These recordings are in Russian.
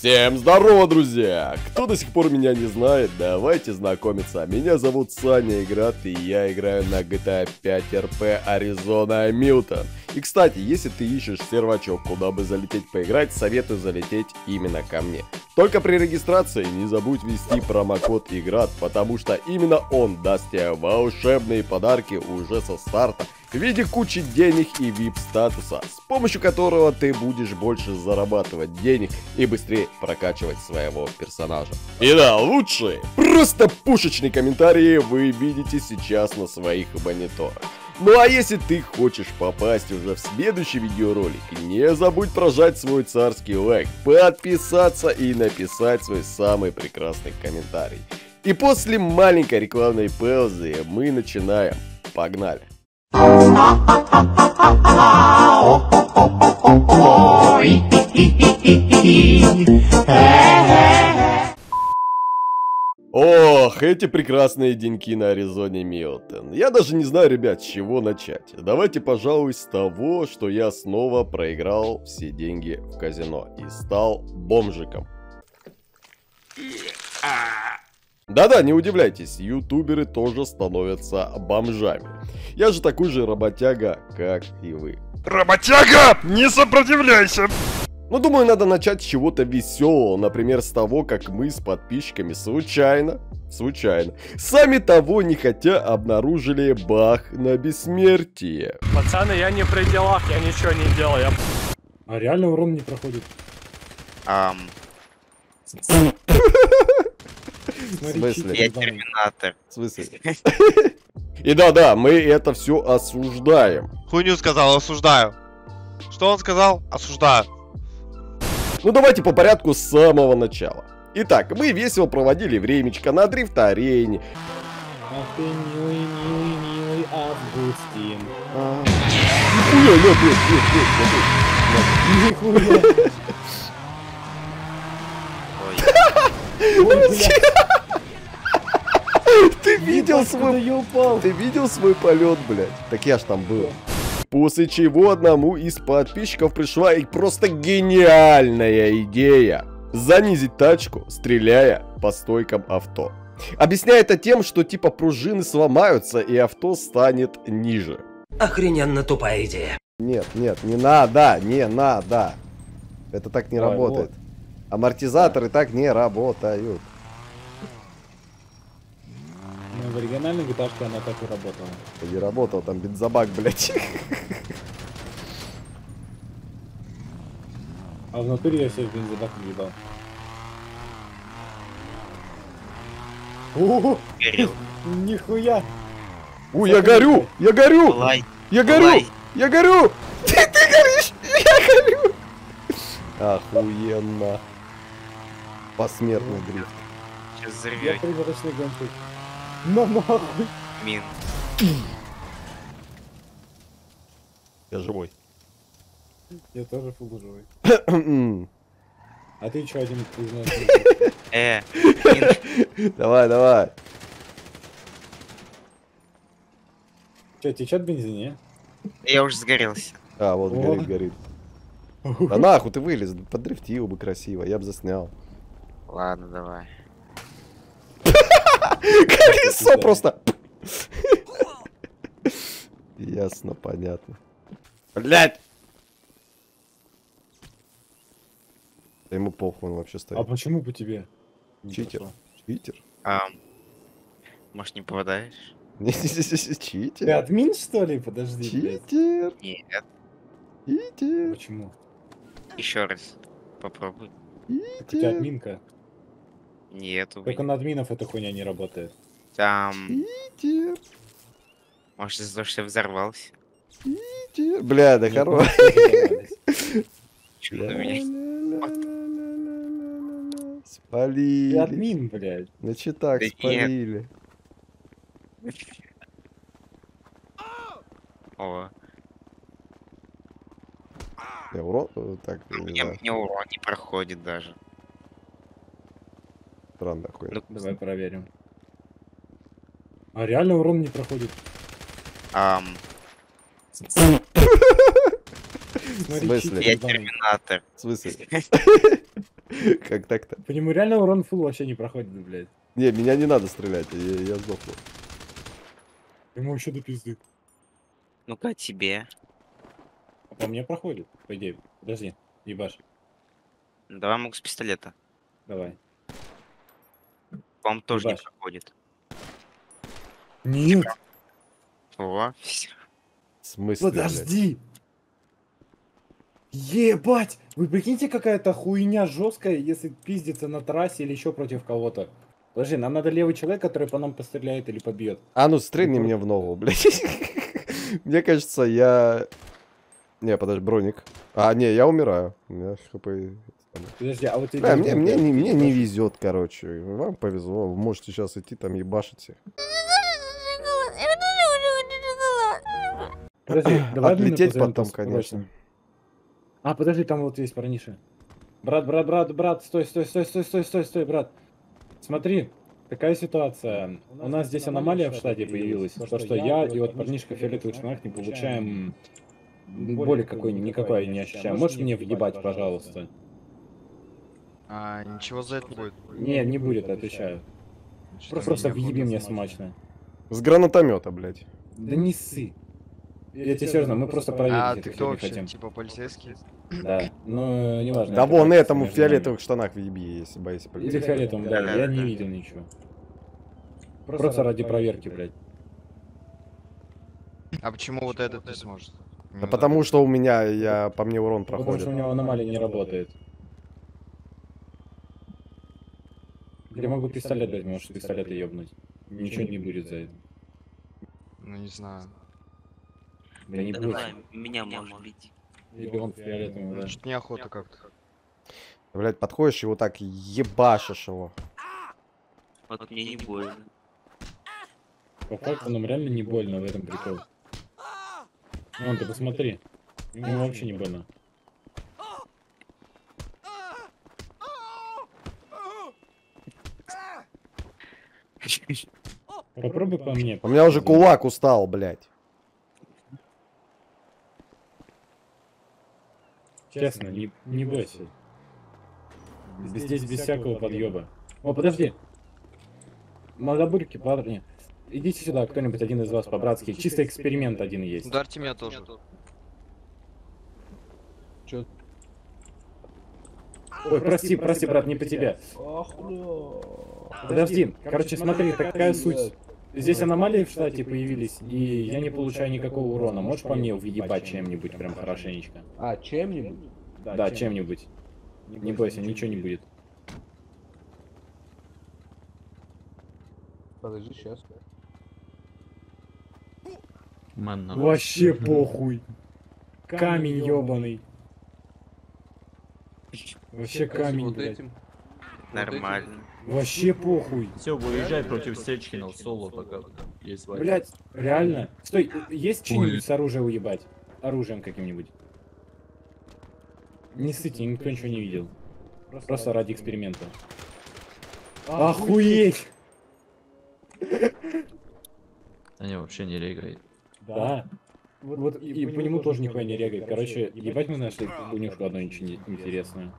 Всем здорово, друзья! Кто до сих пор меня не знает, давайте знакомиться. Меня зовут Саня Иград, и я играю на GTA 5 RP Arizona Milton. И, кстати, если ты ищешь сервачок, куда бы залететь поиграть, советую залететь именно ко мне. Только при регистрации не забудь ввести промокод Иград, потому что именно он даст тебе волшебные подарки уже со старта в виде кучи денег и VIP-статуса, с помощью которого ты будешь больше зарабатывать денег и быстрее прокачивать своего персонажа. И да, лучшие, просто пушечные комментарии вы видите сейчас на своих мониторах. Ну а если ты хочешь попасть уже в следующий видеоролик, не забудь прожать свой царский лайк, подписаться и написать свой самый прекрасный комментарий. И после маленькой рекламной паузы мы начинаем. Погнали! Ох, эти прекрасные деньки на Аризоне Милтон. Я даже не знаю, ребят, с чего начать. Давайте, пожалуй, с того, что я снова проиграл все деньги в казино и стал бомжиком. Да-да, не удивляйтесь, ютуберы тоже становятся бомжами. Я же такой же работяга, как и вы. Работяга, не сопротивляйся! Но думаю, надо начать с чего-то веселого, например, с того, как мы с подписчиками случайно, сами того не хотя, обнаружили бах на бессмертие. Пацаны, я не при делах, я ничего не делаю. А реально урон не проходит. В смысле? Я терминатор. В смысле? И да-да, мы это все осуждаем. Хуйню сказал, осуждаю. Что он сказал? Осуждаю. Ну давайте по порядку с самого начала. Итак, мы весело проводили времечко на дрифт-арене. Ах ты милый-милый-милый Августин. Нихуя, нет. Ты видел свой полет, блядь? Так я ж там был. После чего одному из подписчиков пришла и просто гениальная идея. Занизить тачку, стреляя по стойкам авто. Объясняя это тем, что типа пружины сломаются и авто станет ниже. Охрененно тупая идея. Нет, нет, не надо, не надо. Это так не работает. Вот. Амортизаторы так не работают. В оригинальной гитарке она так и работала. Не работала, там бензобак, блядь. А в натуре я все в бензобак въебал. О, нихуя! У, я горю! Я горю! Я горю! Я горю! Ты горишь! Я горю! Охуенно! Посмертный дрифт. Сейчас взорвёт. Я приготовлю гонку. На нахуй. Мин. Я живой. Я тоже фул живой. А ты чё один хуй знаешь? Давай, давай. Чё, течёт бензин, не? Я уже сгорелся. А, вот горит, горит. Да нахуй ты вылез, подрифтил бы красиво, я бы заснял. Ладно, давай. Колесо просто. Ясно, понятно. Блять. Ему похуй, он вообще стоит. А почему по тебе? Читер. Читер. Может, не попадаешь? Читер. Ты админ, что ли? Подожди. Читер. Нет. Читер. Почему? Еще раз попробуй. У тебя админка. Нету. Только на админов эта хуйня не работает. Там... Читер. Может, из-за того, что я взорвался? Читер. Бля, да хорош. Чудо меня. Спалили. Админ, блядь. Значит так, спалили. О. Я урон? Так, мне урон не проходит даже. Ну, давай проверим. А реально урон не проходит. В смысле? Я терминатор. В смысле? Как так-то? По нему реально урон фул вообще не проходит, блядь. Не, меня не надо стрелять, я сдохну. Ему еще до пизды. Ну-ка, тебе. А по мне проходит, по идее. Подожди, ебашь. Давай могу с пистолета. Давай. Вам тоже ебашь. Не проходит. Нет. О, все. В смысле? Подожди. Ебать! Вы прикиньте, какая-то хуйня жесткая, если пиздится на трассе или еще против кого-то. Подожди, нам надо левый человек, который по нам постреляет или побьет. А ну стрельни мне в ногу, блядь. Мне кажется, я... Не, подожди, броник. А, не, я умираю. У меня хп... Подожди, а вот... Мне не везет, короче. Вам повезло, вы можете сейчас идти там ебашить. Подожди, давай отлететь потом, конечно. А, подожди, там вот есть парниша. Брат, стой, брат. Смотри, такая ситуация. У нас здесь аномалия в штате появилась, что я и вот парнишка фиолетовый человек не получаем боли какой-нибудь, никакой не ощущаем. Можешь мне въебать, пожалуйста? А, ничего за это будет? Не, не будет, отвечаю. Просто въеби мне смачно. С гранатомета, блядь. Да не ссы. Я тебе серьезно, мы просто проверим. А ты кто вообще? Хотим. Типа полицейский? Да, ну не важно. Да вон этому в фиолетовых штанах въеби, если боюсь. Или фиолетовым, да, я не видел ничего. Просто ради проверки, блядь. А почему вот этот не сможет? Да потому что у меня, по мне урон проходит. Потому что у него аномалия не работает. Я могу пистолет дать, можешь пистолеты ебнуть. Ничего не будет за это. Ну не знаю. Да не буду. Меня может бить. Или он фиолетовым, да. Что-то неохота как-то. Блять, подходишь его так, ебашишь его. Вот мне не больно. По факту нам реально не больно, в этом прикол. Вон, ты посмотри. Ему вообще не больно. Попробуй по мне. У меня уже кулак устал, блять. Честно, не бойся. Здесь без всякого подъеба. О, подожди. Мордобурки, парни. Идите сюда, кто-нибудь один из вас по-братски. Чисто эксперимент один есть. Ударьте меня тоже. Чё? Ой, прости, брат, не по тебе. Подожди, короче, смотри, такая суть. Здесь аномалии в штате появились, и я не получаю никакого урона. Можешь по мне въебать чем-нибудь прям хорошенечко? А, чем-нибудь? Да, чем-нибудь. Не бойся, ничего не будет. Подожди, сейчас. Вообще похуй. Камень ёбаный. Вообще камень, блядь. Нормально. Вообще похуй. Все, выезжай против Сечкина, соло пока. Блять, реально. Стой, есть чьи-нибудь с оружием уебать? Оружием каким-нибудь. Не ссыти, никто ничего не видел. Просто ради эксперимента. Охуеть! Они вообще не регают. Да. Вот и по нему тоже нихуя не регает. Короче, ебать мы нашли кунюшку одну интересную.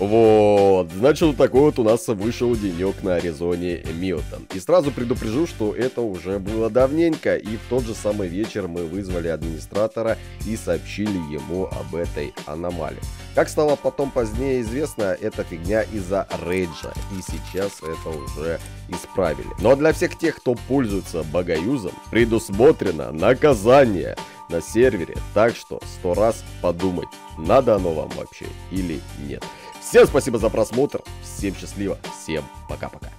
Вот, значит, вот такой вот у нас вышел денек на Аризоне Милтон. И сразу предупрежу, что это уже было давненько, и в тот же самый вечер мы вызвали администратора и сообщили ему об этой аномалии. Как стало потом позднее известно, эта фигня из-за рейджа, и сейчас это уже исправили. Но для всех тех, кто пользуется багаюзом, предусмотрено наказание на сервере, так что 100 раз подумать, надо оно вам вообще или нет. Всем спасибо за просмотр, всем счастливо, всем пока-пока.